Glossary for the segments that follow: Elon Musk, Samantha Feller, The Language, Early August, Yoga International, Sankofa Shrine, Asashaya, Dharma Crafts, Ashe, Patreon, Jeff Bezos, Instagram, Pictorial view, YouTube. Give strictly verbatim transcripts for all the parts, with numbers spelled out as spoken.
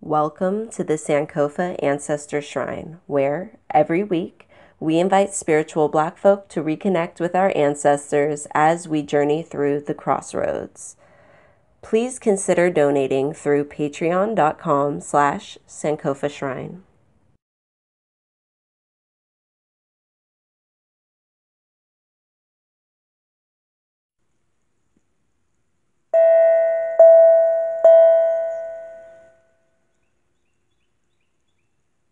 Welcome to the Sankofa Ancestor Shrine, where, every week, we invite spiritual Black folk to reconnect with our ancestors as we journey through the crossroads. Please consider donating through patreon.com slash Sankofa Shrine.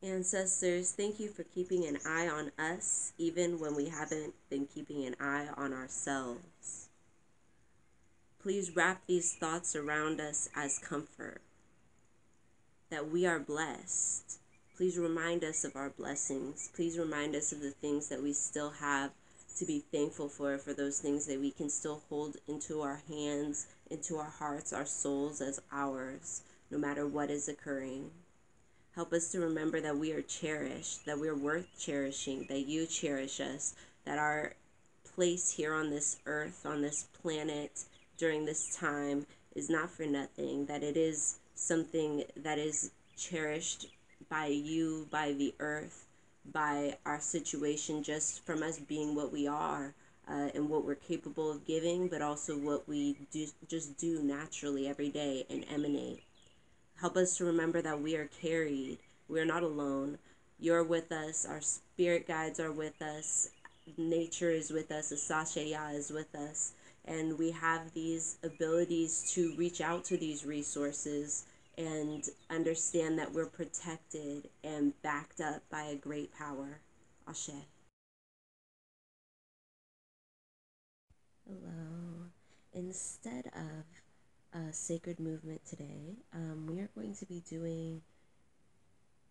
Ancestors, thank you for keeping an eye on us, even when we haven't been keeping an eye on ourselves. Please wrap these thoughts around us as comfort, that we are blessed. Please remind us of our blessings. Please remind us of the things that we still have to be thankful for, for those things that we can still hold into our hands, into our hearts, our souls as ours, no matter what is occurring. Help us to remember that we are cherished, that we are worth cherishing, that you cherish us, that our place here on this earth, on this planet, during this time is not for nothing, that it is something that is cherished by you, by the earth, by our situation, just from us being what we are uh, and what we're capable of giving, but also what we do, just do naturally every day and emanate. Help us to remember that we are carried. We are not alone. You're with us. Our spirit guides are with us. Nature is with us. Asashaya is with us. And we have these abilities to reach out to these resources and understand that we're protected and backed up by a great power. Ashe. Hello. Instead of Uh, sacred movement today, um, we are going to be doing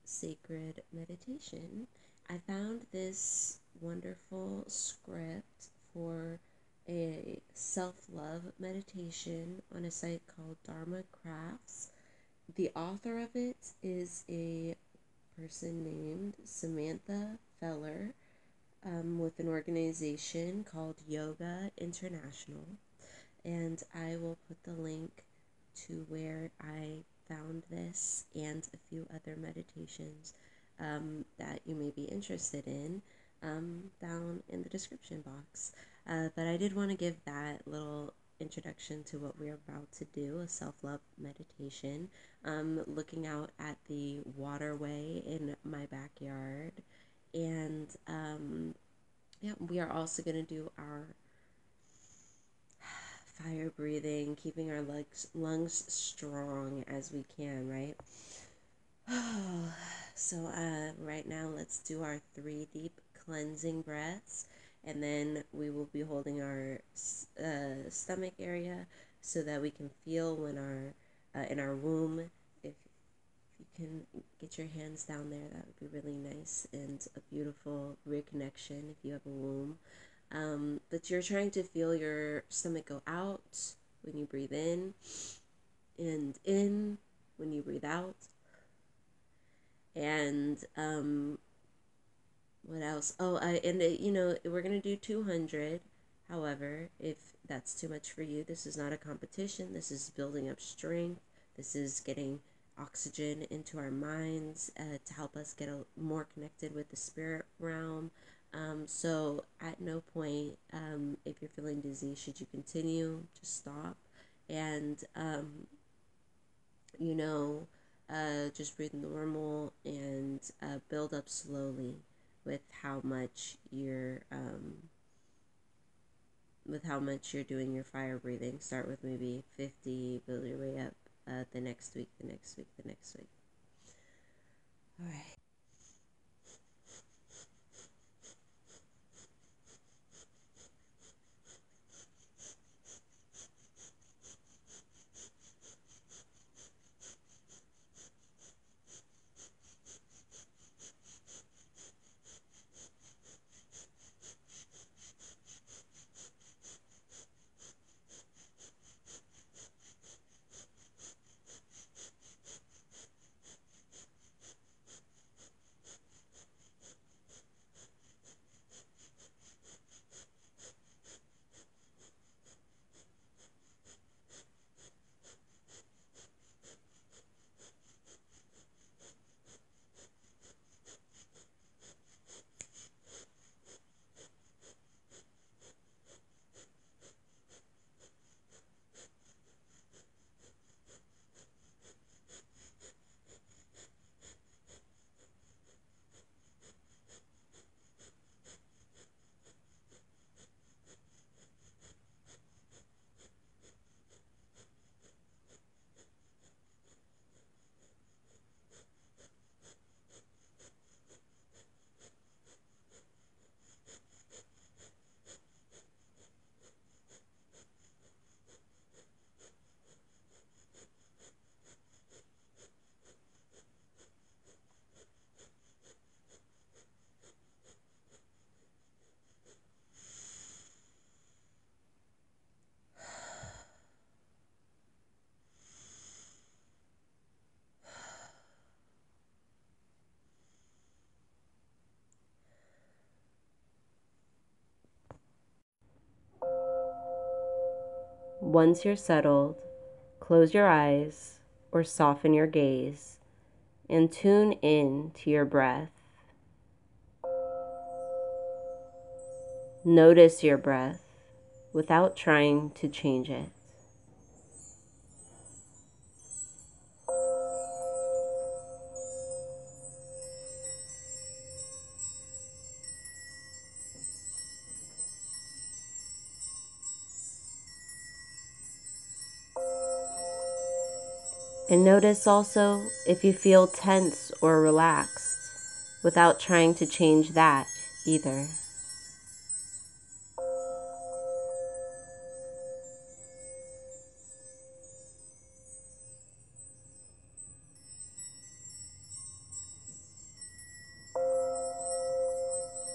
sacred meditation. I found this wonderful script for a self-love meditation on a site called Dharma Crafts. The author of it is a person named Samantha Feller um, with an organization called Yoga International. And I will put the link to where I found this and a few other meditations um, that you may be interested in um, down in the description box. Uh, but I did want to give that little introduction to what we're about to do, a self-love meditation. Um, looking out at the waterway in my backyard. And um, yeah, we are also going to do our fire breathing, keeping our lungs, lungs strong as we can, right? Oh, so uh, right now, let's do our three deep cleansing breaths, and then we will be holding our uh, stomach area so that we can feel when our uh, in our womb. If you can get your hands down there, that would be really nice and a beautiful reconnection if you have a womb. Um, but you're trying to feel your stomach go out when you breathe in, and in when you breathe out. And um, what else? Oh, I, and it, you know, we're going to do two hundred. However, if that's too much for you, this is not a competition. This is building up strength. This is getting oxygen into our minds uh, to help us get a, more connected with the spirit realm. Um, so at no point, um, if you're feeling dizzy, should you continue, just stop. And, um, you know, uh, just breathe normal and uh, build up slowly with how much you're, um, with how much you're doing your fire breathing. Start with maybe fifty, build your way up uh, the next week, the next week, the next week. All right. Once you're settled, close your eyes or soften your gaze and tune in to your breath. Notice your breath without trying to change it. And notice also if you feel tense or relaxed, without trying to change that either.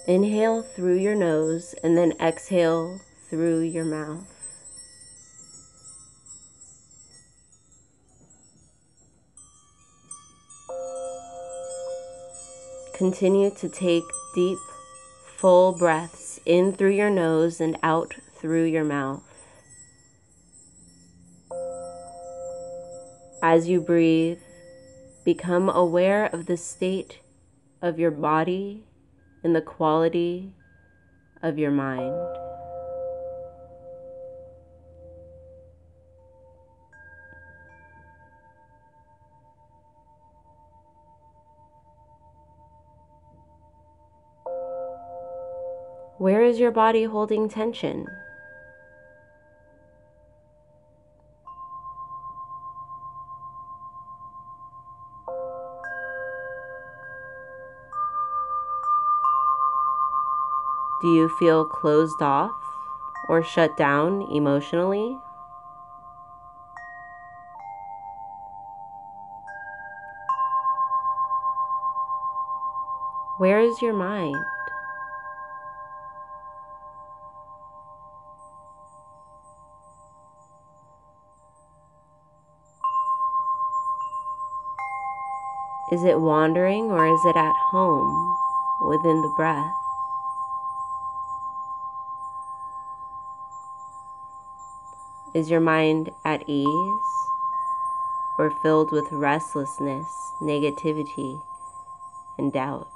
Inhale through your nose and then exhale through your mouth. Continue to take deep, full breaths in through your nose and out through your mouth. As you breathe, become aware of the state of your body and the quality of your mind. Where is your body holding tension? Do you feel closed off or shut down emotionally? Where is your mind? Is it wandering or is it at home within the breath? Is your mind at ease or filled with restlessness, negativity, and doubt?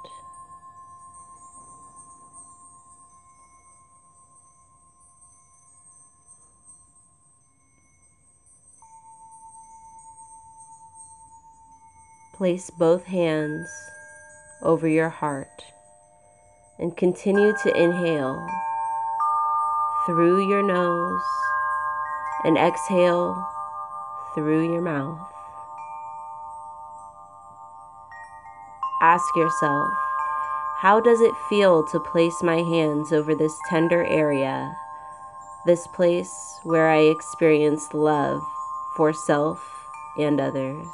Place both hands over your heart and continue to inhale through your nose and exhale through your mouth. Ask yourself, how does it feel to place my hands over this tender area, this place where I experienced love for self and others?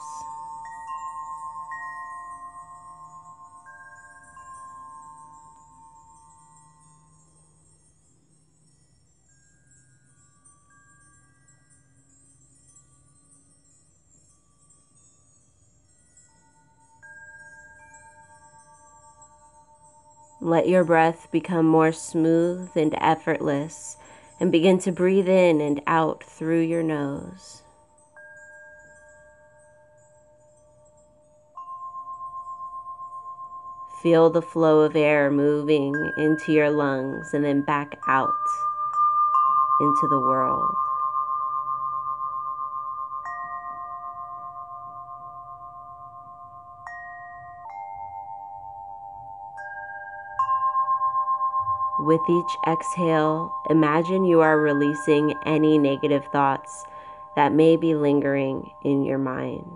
Let your breath become more smooth and effortless, and begin to breathe in and out through your nose. Feel the flow of air moving into your lungs and then back out into the world. With each exhale, imagine you are releasing any negative thoughts that may be lingering in your mind.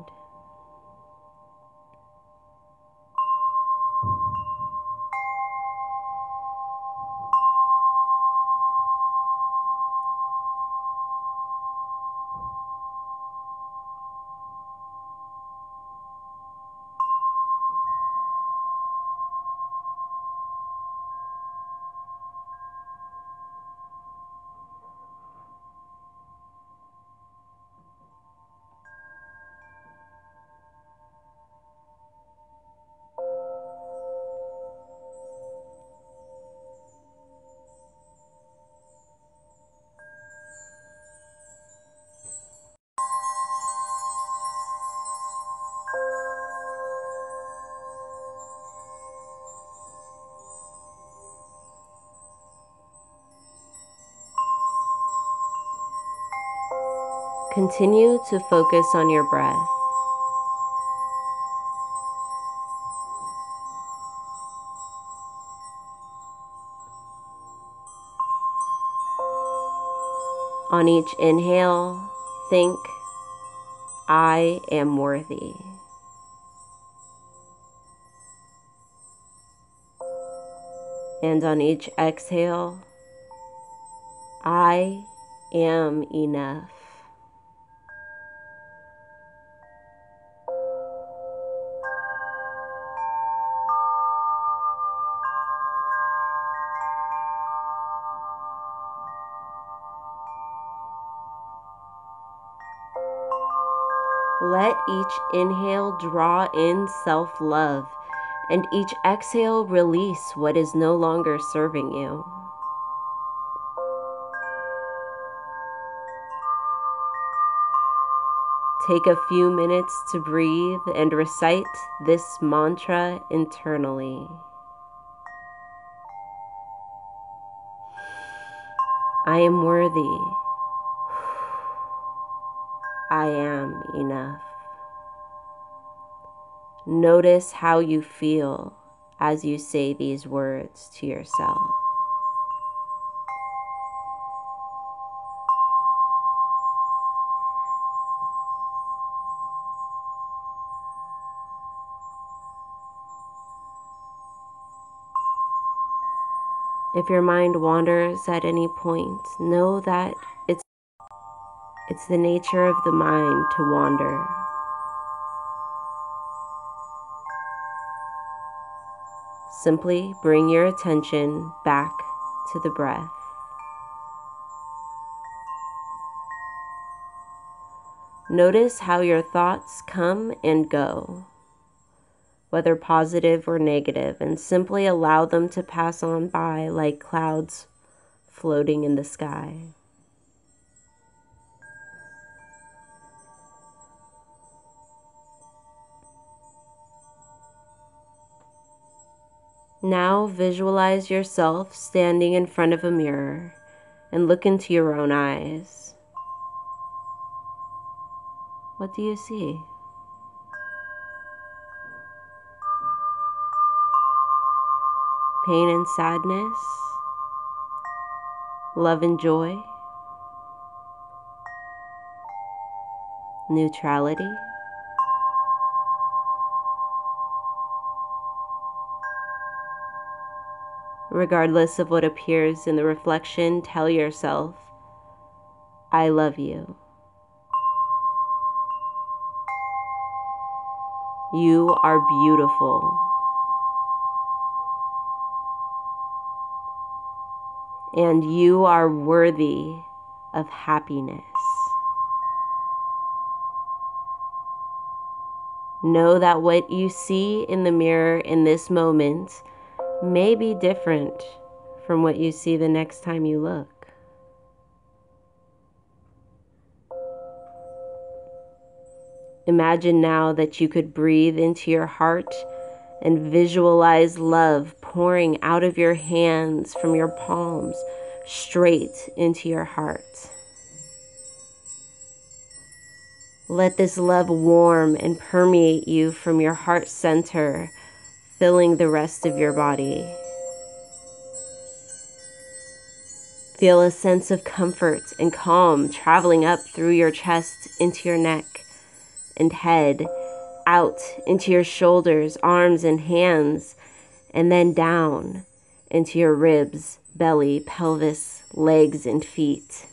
continue to focus on your breath. On each inhale, think, I am worthy. And on each exhale, I am enough. Let each inhale draw in self-love, and each exhale release what is no longer serving you. Take a few minutes to breathe and recite this mantra internally. I am worthy. I am enough. Notice how you feel as you say these words to yourself. If your mind wanders at any point, know that it's It's the nature of the mind to wander. Simply bring your attention back to the breath. Notice how your thoughts come and go, whether positive or negative, and simply allow them to pass on by like clouds floating in the sky. Now visualize yourself standing in front of a mirror and look into your own eyes. What do you see? Pain and sadness? Love and joy? Neutrality? Regardless of what appears in the reflection, tell yourself, I love you. You are beautiful. And you are worthy of happiness. Know that what you see in the mirror in this moment may be different from what you see the next time you look. Imagine now that you could breathe into your heart and visualize love pouring out of your hands from your palms straight into your heart. Let this love warm and permeate you from your heart center, filling the rest of your body. Feel a sense of comfort and calm traveling up through your chest into your neck and head, out into your shoulders, arms, and hands, and then down into your ribs, belly, pelvis, legs, and feet.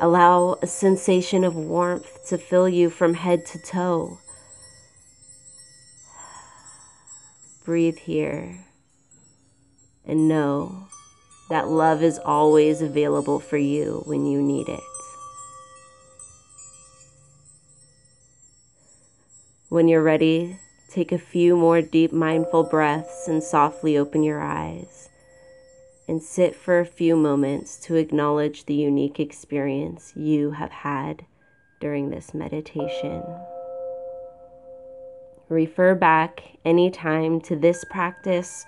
Allow a sensation of warmth to fill you from head to toe. Breathe here and know that love is always available for you when you need it. When you're ready, take a few more deep mindful breaths and softly open your eyes and sit for a few moments to acknowledge the unique experience you have had during this meditation. Refer back anytime to this practice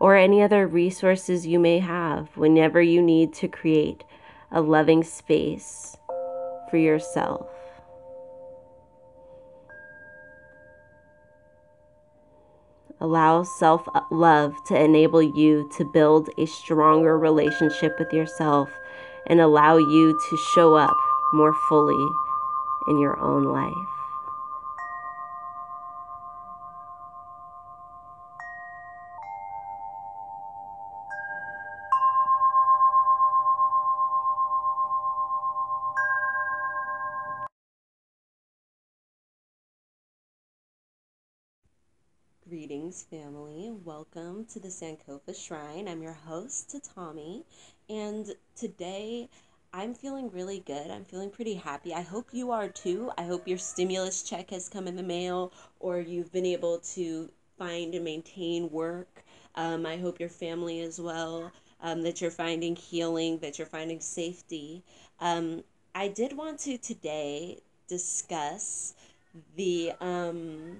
or any other resources you may have whenever you need to create a loving space for yourself. Allow self-love to enable you to build a stronger relationship with yourself and allow you to show up more fully in your own life. Greetings, family. Welcome to the Sankofa Shrine. I'm your host, Tatami, and today I'm feeling really good. I'm feeling pretty happy. I hope you are too. I hope your stimulus check has come in the mail, or you've been able to find and maintain work. Um, I hope your family as well, um, that you're finding healing, that you're finding safety. Um, I did want to today discuss the... Um,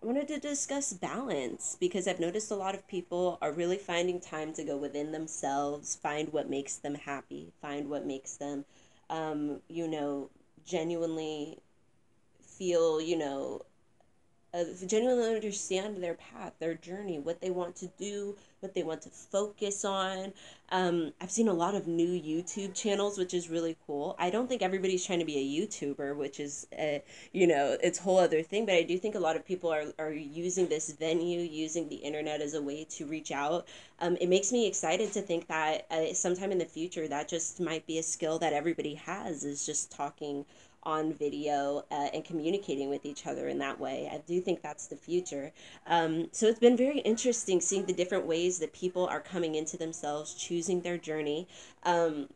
I wanted to discuss balance, because I've noticed a lot of people are really finding time to go within themselves, find what makes them happy, find what makes them, um, you know, genuinely feel, you know, uh, genuinely understand their path, their journey, what they want to do, what they want to focus on. Um, I've seen a lot of new YouTube channels, which is really cool. I don't think everybody's trying to be a YouTuber, which is, a, you know, it's a whole other thing. But I do think a lot of people are, are using this venue, using the internet as a way to reach out. Um, it makes me excited to think that uh, sometime in the future, that just might be a skill that everybody has, is just talking on video uh, and communicating with each other in that way. I do think that's the future. Um, so it's been very interesting seeing the different ways that people are coming into themselves, choosing their journey. Um,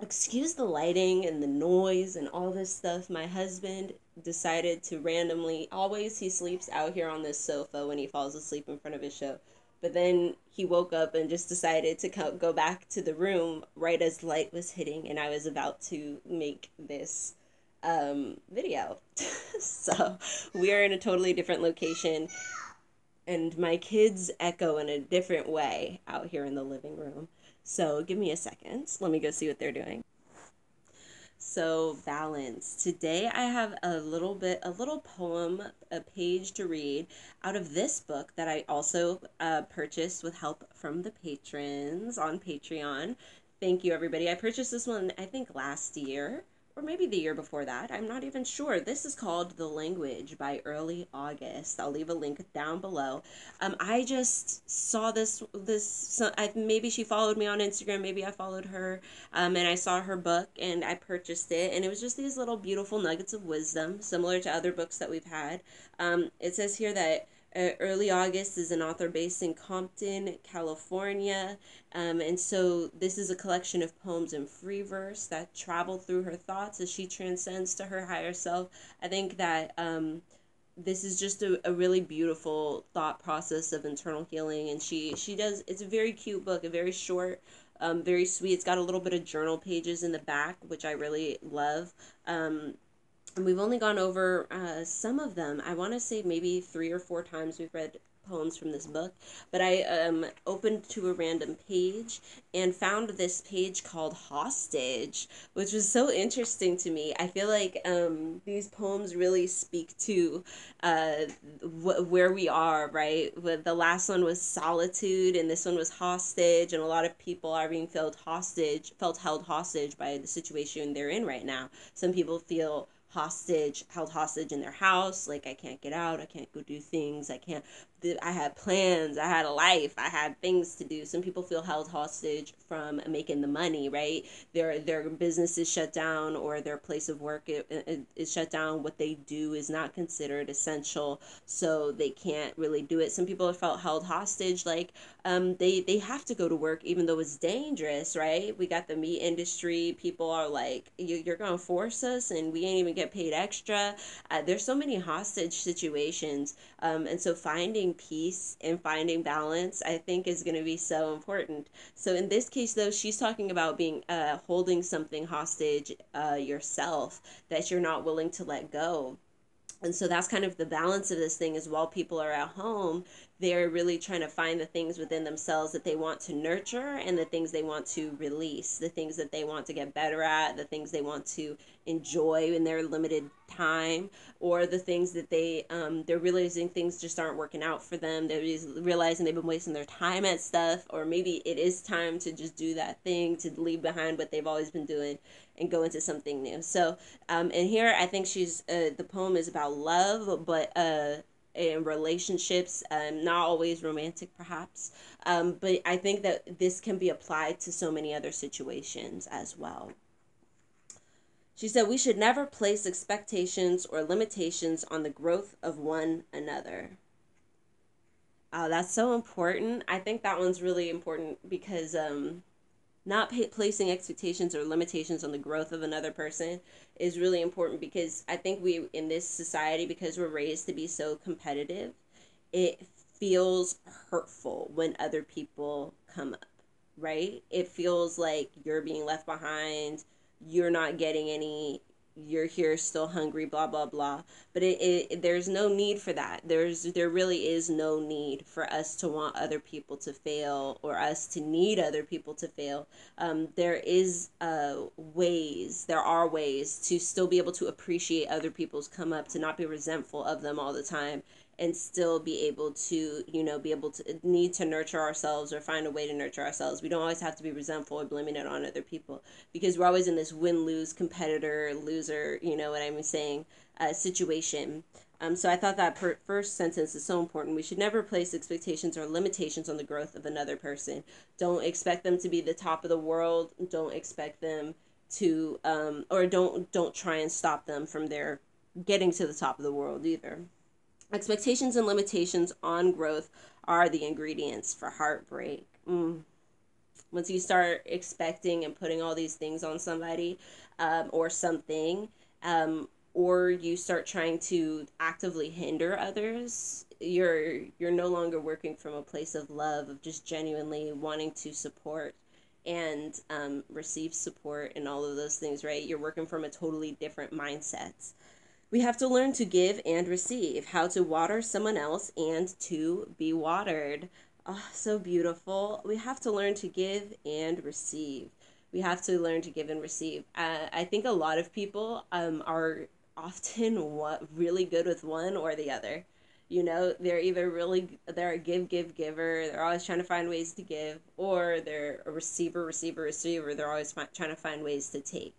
excuse the lighting and the noise and all this stuff. My husband decided to randomly, always he sleeps out here on this sofa when he falls asleep in front of his show. But then he woke up and just decided to co- go back to the room right as light was hitting and I was about to make this um video. So we are in a totally different location, and my kids echo in a different way out here in the living room. So give me a second, let me go see what they're doing. So balance. Today I have a little bit, a little poem, a page to read out of this book that I also uh, purchased with help from the patrons on Patreon. Thank you, everybody. I purchased this one, I think, last year, or maybe the year before that. I'm not even sure. This is called The Language by Early August. I'll leave a link down below. Um, I just saw this, this, so I, maybe she followed me on Instagram, maybe I followed her, um, and I saw her book and I purchased it, and it was just these little beautiful nuggets of wisdom, similar to other books that we've had. Um, it says here that Uh, Early August is an author based in Compton, California, um, and so this is a collection of poems in free verse that travel through her thoughts as she transcends to her higher self. I think that um, this is just a, a really beautiful thought process of internal healing, and she, she does, it's a very cute book, a very short, um, very sweet. It's got a little bit of journal pages in the back, which I really love. Um, And we've only gone over uh, some of them. I want to say maybe three or four times we've read poems from this book. But I um, opened to a random page and found this page called Hostage, which was so interesting to me. I feel like um, these poems really speak to uh, wh- where we are, right? The last one was Solitude, and this one was Hostage. And a lot of people are being felt hostage, felt held hostage by the situation they're in right now. Some people feel hostage, held hostage in their house, like, I can't get out, I can't go do things, I can't, I had plans, I had a life, I had things to do. Some people feel held hostage from making the money, right? Their their business is shut down, or their place of work is shut down, what they do is not considered essential, so they can't really do it. Some people have felt held hostage, like, um, they, they have to go to work, even though it's dangerous, right? We got the meat industry, people are like, you're gonna force us, and we ain't even get paid extra. Uh, there's so many hostage situations, um, and so finding peace and finding balance, I think, is going to be so important. So in this case, though, she's talking about being uh, holding something hostage, uh, yourself, that you're not willing to let go. And so that's kind of the balance of this thing, is while people are at home, they're really trying to find the things within themselves that they want to nurture and the things they want to release, the things that they want to get better at, the things they want to enjoy in their limited time, or the things that they, um, they're realizing things just aren't working out for them. They're realizing they've been wasting their time at stuff, or maybe it is time to just do that thing, to leave behind what they've always been doing and go into something new. So, um, and here I think she's, uh, the poem is about love, but, uh, in relationships, um, not always romantic perhaps, um, but I think that this can be applied to so many other situations as well. She said, we should never place expectations or limitations on the growth of one another. Oh, that's so important. I think that one's really important because um, not pa- placing expectations or limitations on the growth of another person is really important, because I think we, in this society, because we're raised to be so competitive, it feels hurtful when other people come up, right? It feels like you're being left behind, you're not getting any, you're here still hungry, blah, blah, blah. But it, it there's no need for that. There's there really is no need for us to want other people to fail or us to need other people to fail. Um, there is uh, ways, there are ways to still be able to appreciate other people's come up, to not be resentful of them all the time, and still be able to, you know, be able to need to nurture ourselves or find a way to nurture ourselves. We don't always have to be resentful or blaming it on other people, because we're always in this win-lose, competitor, loser, you know what I'm saying, uh, situation. Um, so I thought that per- first sentence is so important. We should never place expectations or limitations on the growth of another person. Don't expect them to be the top of the world. Don't expect them to, um, or don't don't try and stop them from their getting to the top of the world either. Expectations and limitations on growth are the ingredients for heartbreak. Mm. Once you start expecting and putting all these things on somebody um, or something, um, or you start trying to actively hinder others, you're you're no longer working from a place of love, of just genuinely wanting to support and um, receive support and all of those things, right? You're working from a totally different mindset. We have to learn to give and receive, how to water someone else and to be watered. Oh, so beautiful. We have to learn to give and receive. We have to learn to give and receive. Uh, I think a lot of people um, are often wa- really good with one or the other. You know, they're either really, they're a give, give, giver. They're always trying to find ways to give, or they're a receiver, receiver, receiver. They're always fi- trying to find ways to take.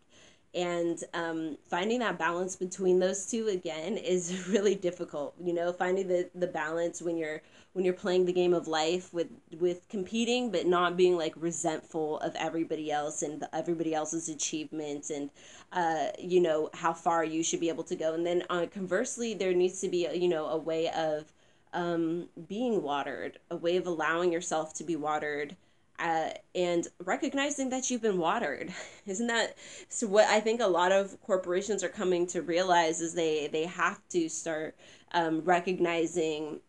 And um, finding that balance between those two, again, is really difficult. You know, finding the, the balance when you're when you're playing the game of life with, with competing, but not being like resentful of everybody else and the, everybody else's achievements and, uh, you know, how far you should be able to go. And then uh, conversely, there needs to be, you know, a way of um, being watered, a way of allowing yourself to be watered. Uh, and recognizing that you've been watered. Isn't that so? What I think a lot of corporations are coming to realize is they, they have to start um, recognizing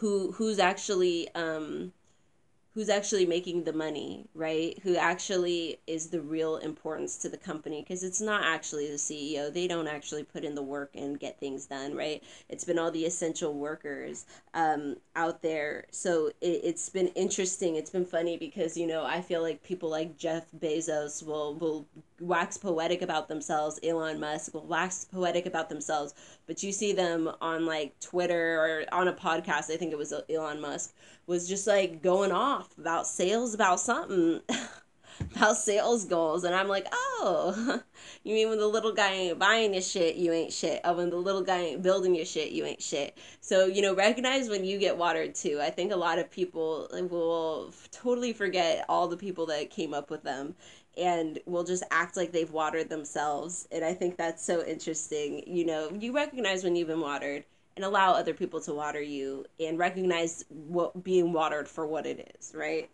who who's actually um, who's actually making the money, right? Who actually is the real importance to the company, because it's not actually the C E O. They don't actually put in the work and get things done, right? It's been all the essential workers um, out there. So it, it's been interesting. It's been funny because, you know, I feel like people like Jeff Bezos will, will wax poetic about themselves. Elon Musk will wax poetic about themselves. But you see them on like Twitter or on a podcast, I think it was Elon Musk, was just like going off about sales, about something, about sales goals. And I'm like, oh, you mean when the little guy ain't buying your shit, you ain't shit. Oh, when the little guy ain't building your shit, you ain't shit. So, you know, recognize when you get watered too. I think a lot of people will totally forget all the people that came up with them and will just act like they've watered themselves. And I think that's so interesting. You know, you recognize when you've been watered, and allow other people to water you, and recognize what being watered for what it is, right?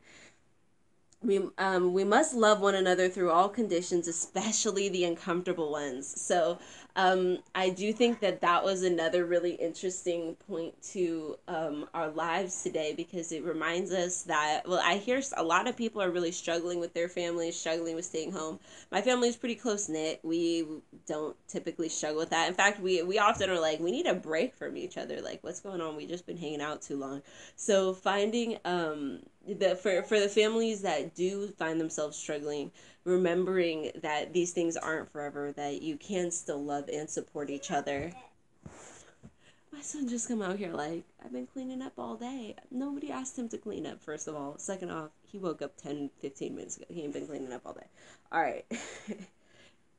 We, um, we must love one another through all conditions, especially the uncomfortable ones. So um, I do think that that was another really interesting point to um, our lives today, because it reminds us that, well, I hear a lot of people are really struggling with their families, struggling with staying home. My family is pretty close-knit. We don't typically struggle with that. In fact, we, we often are like, we need a break from each other. Like, what's going on? We've just been hanging out too long. So finding... Um, The, for, for the families that do find themselves struggling, remembering that these things aren't forever, that you can still love and support each other. My son just come out here like, I've been cleaning up all day. Nobody asked him to clean up, first of all. Second off, he woke up ten, fifteen minutes ago. He ain't been cleaning up all day. All right.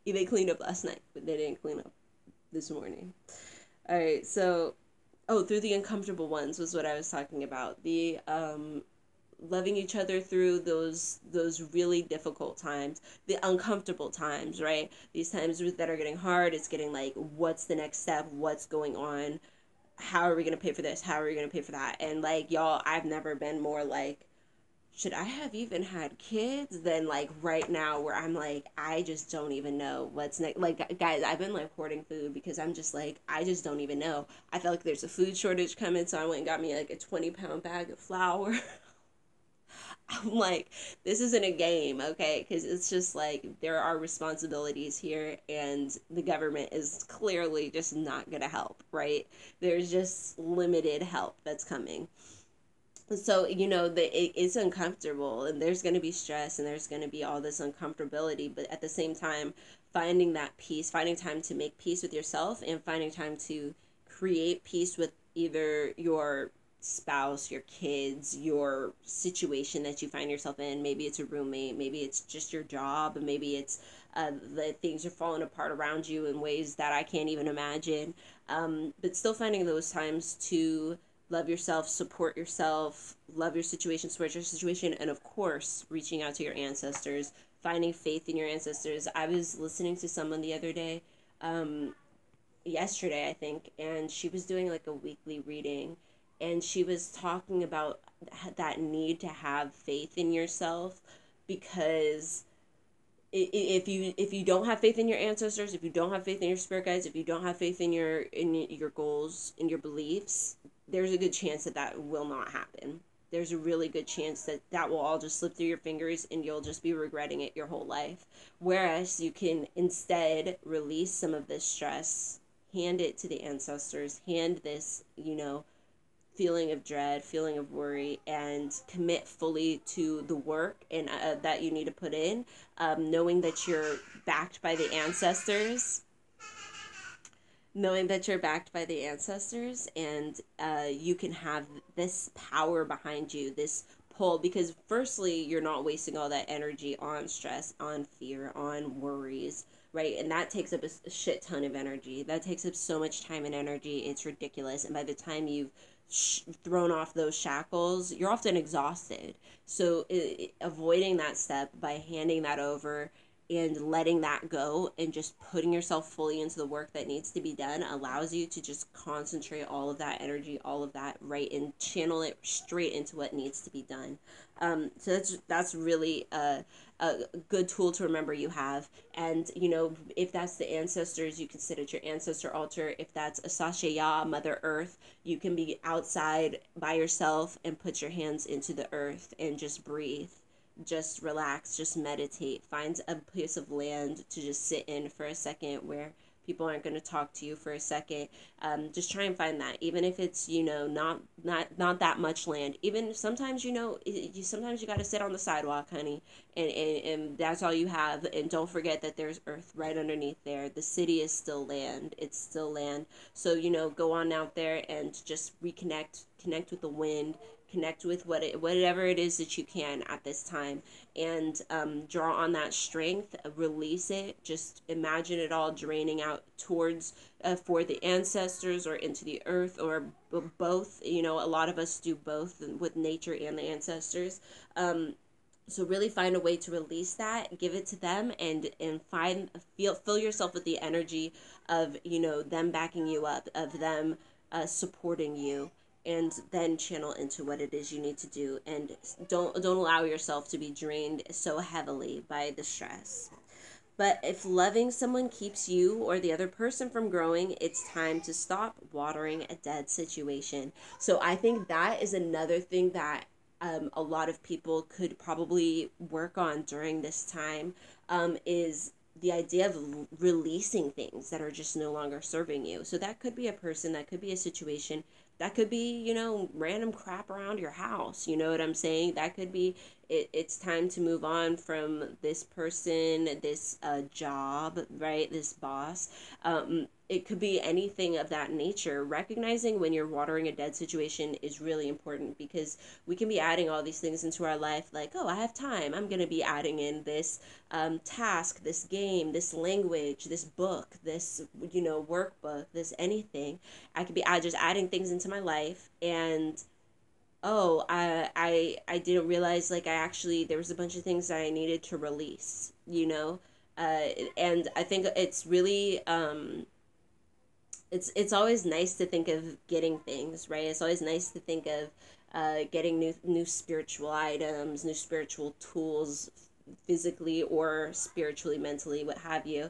They cleaned up last night, but they didn't clean up this morning. All right, so, oh, through the uncomfortable ones was what I was talking about. The, um... loving each other through those those really difficult times, the uncomfortable times, right? These times that are getting hard, it's getting like, what's the next step? What's going on? How are we going to pay for this? How are we going to pay for that? And like, y'all, I've never been more like, should I have even had kids than like right now, where I'm like, I just don't even know what's next. Like, guys, I've been like hoarding food because I'm just like, I just don't even know. I felt like there's a food shortage coming, so I went and got me like a twenty pound bag of flour. I'm like, this isn't a game, okay? Because it's just like, there are responsibilities here, and the government is clearly just not going to help, right? There's just limited help that's coming. So, you know, the, it, it's uncomfortable, and there's going to be stress, and there's going to be all this uncomfortability, but at the same time, finding that peace, finding time to make peace with yourself, and finding time to create peace with either your spouse, your kids, your situation that you find yourself in. Maybe it's a roommate, maybe it's just your job, maybe it's uh, the things are falling apart around you in ways that I can't even imagine. Um, but still finding those times to love yourself, support yourself, love your situation, support your situation, and of course, reaching out to your ancestors, finding faith in your ancestors. I was listening to someone the other day, um, yesterday, I think, and she was doing like a weekly reading. And she was talking about that need to have faith in yourself, because if you if you don't have faith in your ancestors, if you don't have faith in your spirit guides, if you don't have faith in your in your goals and your beliefs, there's a good chance that that will not happen. There's a really good chance that that will all just slip through your fingers and you'll just be regretting it your whole life. Whereas you can instead release some of this stress, hand it to the ancestors, hand this, you know, feeling of dread, feeling of worry, and commit fully to the work and uh, that you need to put in, um, knowing that you're backed by the ancestors, knowing that you're backed by the ancestors, and uh, you can have this power behind you, this pull, because firstly, you're not wasting all that energy on stress, on fear, on worries, right? And that takes up a shit ton of energy. That takes up so much time and energy. It's ridiculous. And by the time you've thrown off those shackles, you're often exhausted. So it, avoiding that step by handing that over and letting that go and just putting yourself fully into the work that needs to be done allows you to just concentrate all of that energy, all of that, right, and channel it straight into what needs to be done. Um, so that's that's really a, a good tool to remember you have. And, you know, if that's the ancestors, you can sit at your ancestor altar. If that's Asashaya, Mother Earth, you can be outside by yourself and put your hands into the earth and just breathe. Just relax, just meditate, find a piece of land to just sit in for a second where people aren't going to talk to you for a second. Um, just try and find that, even if it's, you know, not not not that much land. Even sometimes, you know, you sometimes you got to sit on the sidewalk, honey, and, and and that's all you have. And don't forget that there's earth right underneath there. The city is still land. It's still land. So, you know, go on out there and just reconnect, connect with the wind, connect with what it, whatever it is that you can at this time, and um, draw on that strength, release it, just imagine it all draining out towards, uh, for the ancestors or into the earth or b both, you know, a lot of us do both with nature and the ancestors. Um, so really find a way to release that, give it to them, and, and find, feel, fill yourself with the energy of, you know, them backing you up, of them uh, supporting you. and then channel into what it is you need to do, and don't don't allow yourself to be drained so heavily by the stress. But if loving someone keeps you or the other person from growing, it's time to stop watering a dead situation. So I think that is another thing that um, a lot of people could probably work on during this time, um, is the idea of releasing things that are just no longer serving you. So that could be a person, that could be a situation, that could be, you know, random crap around your house. You know what I'm saying? That could be, it, it's time to move on from this person, this uh, job, right? This boss. Um, it could be anything of that nature. Recognizing when you're watering a dead situation is really important, because we can be adding all these things into our life. Like, oh, I have time. I'm going to be adding in this um, task, this game, this language, this book, this, you know, workbook, this anything. I could be I just adding things into my life, and oh I, I I didn't realize, like, I actually there was a bunch of things that I needed to release, you know uh, and I think it's really um it's it's always nice to think of getting things, right? It's always nice to think of uh, getting new new spiritual items, new spiritual tools, physically or spiritually, mentally, what have you.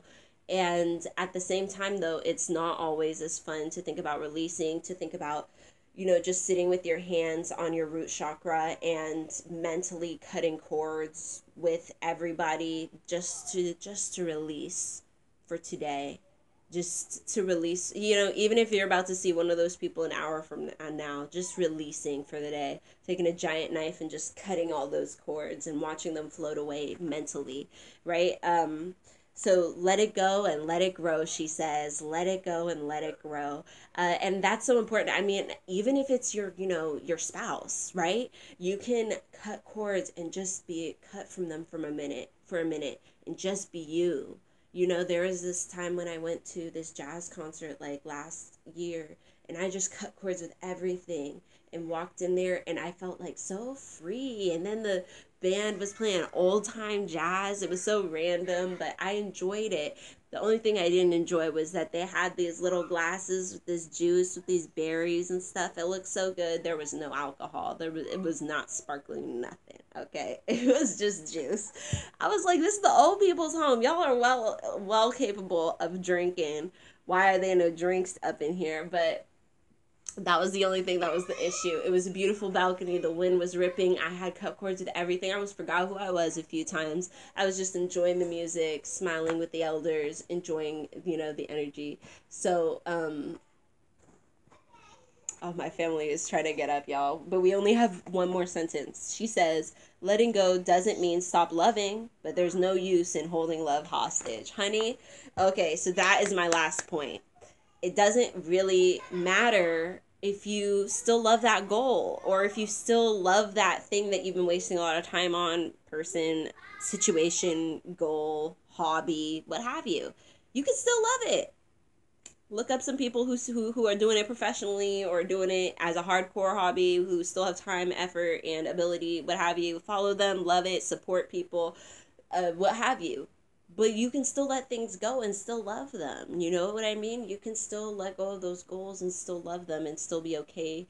And at the same time, though, it's not always as fun to think about releasing, to think about, you know, just sitting with your hands on your root chakra and mentally cutting cords with everybody just to just to release for today, just to release, you know, even if you're about to see one of those people an hour from now, just releasing for the day, taking a giant knife and just cutting all those cords and watching them float away mentally, right? Um, So let it go and let it grow, she says. Let it go and let it grow. Uh, and that's so important. I mean, even if it's your, you know, your spouse, right? You can cut cords and just be cut from them from a minute, for a minute, and just be you. You know, there was this time when I went to this jazz concert like last year, and I just cut cords with everything and walked in there, and I felt like so free. And then the band was playing old time jazz. It was so random, but I enjoyed it. The only thing I didn't enjoy was that they had these little glasses with this juice, with these berries and stuff. It looked so good. There was no alcohol. There was, it was not sparkling, nothing, okay? It was just juice. I was like, this is the old people's home. Y'all are well, well capable of drinking. Why are there no drinks up in here? But that was the only thing that was the issue. It was a beautiful balcony. The wind was ripping. I had cut cords with everything. I almost forgot who I was a few times. I was just enjoying the music, smiling with the elders, enjoying, you know, the energy. So, um, oh, my family is trying to get up, y'all. But we only have one more sentence. She says, letting go doesn't mean stop loving, but there's no use in holding love hostage. Honey, okay, so that is my last point. It doesn't really matter if you still love that goal, or if you still love that thing that you've been wasting a lot of time on, person, situation, goal, hobby, what have you. You can still love it. Look up some people who, who, who are doing it professionally or doing it as a hardcore hobby, who still have time, effort, and ability, what have you. Follow them, love it, support people, uh, what have you. But you can still let things go and still love them. You know what I mean? You can still let go of those goals and still love them and still be okay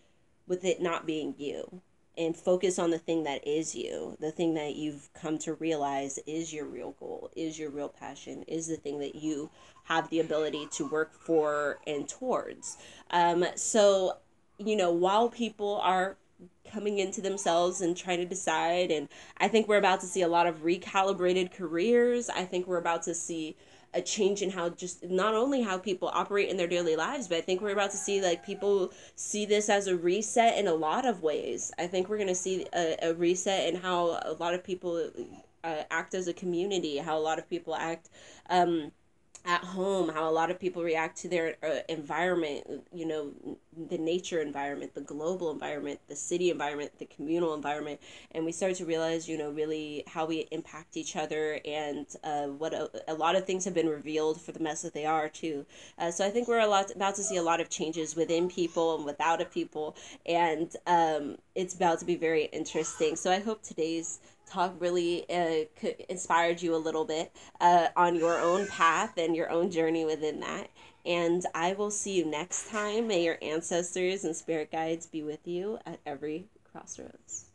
with it not being you. And focus on the thing that is you, the thing that you've come to realize is your real goal, is your real passion, is the thing that you have the ability to work for and towards. Um, so, you know, while people are coming into themselves and trying to decide, and I think we're about to see a lot of recalibrated careers. I think we're about to see a change in how, just not only how people operate in their daily lives, but I think we're about to see, like, people see this as a reset in a lot of ways. I think we're going to see a, a reset in how a lot of people uh, act as a community, how a lot of people act um at home, how a lot of people react to their uh, environment, you know, the nature environment, the global environment, the city environment, the communal environment. And we start to realize, you know, really how we impact each other, and uh, what a, a lot of things have been revealed for the mess that they are too. Uh, so I think we're a lot, about to see a lot of changes within people and without a people. And um, it's about to be very interesting. So I hope today's talk really uh, inspired you a little bit uh, on your own path and your own journey within that. And I will see you next time. May your ancestors and spirit guides be with you at every crossroads.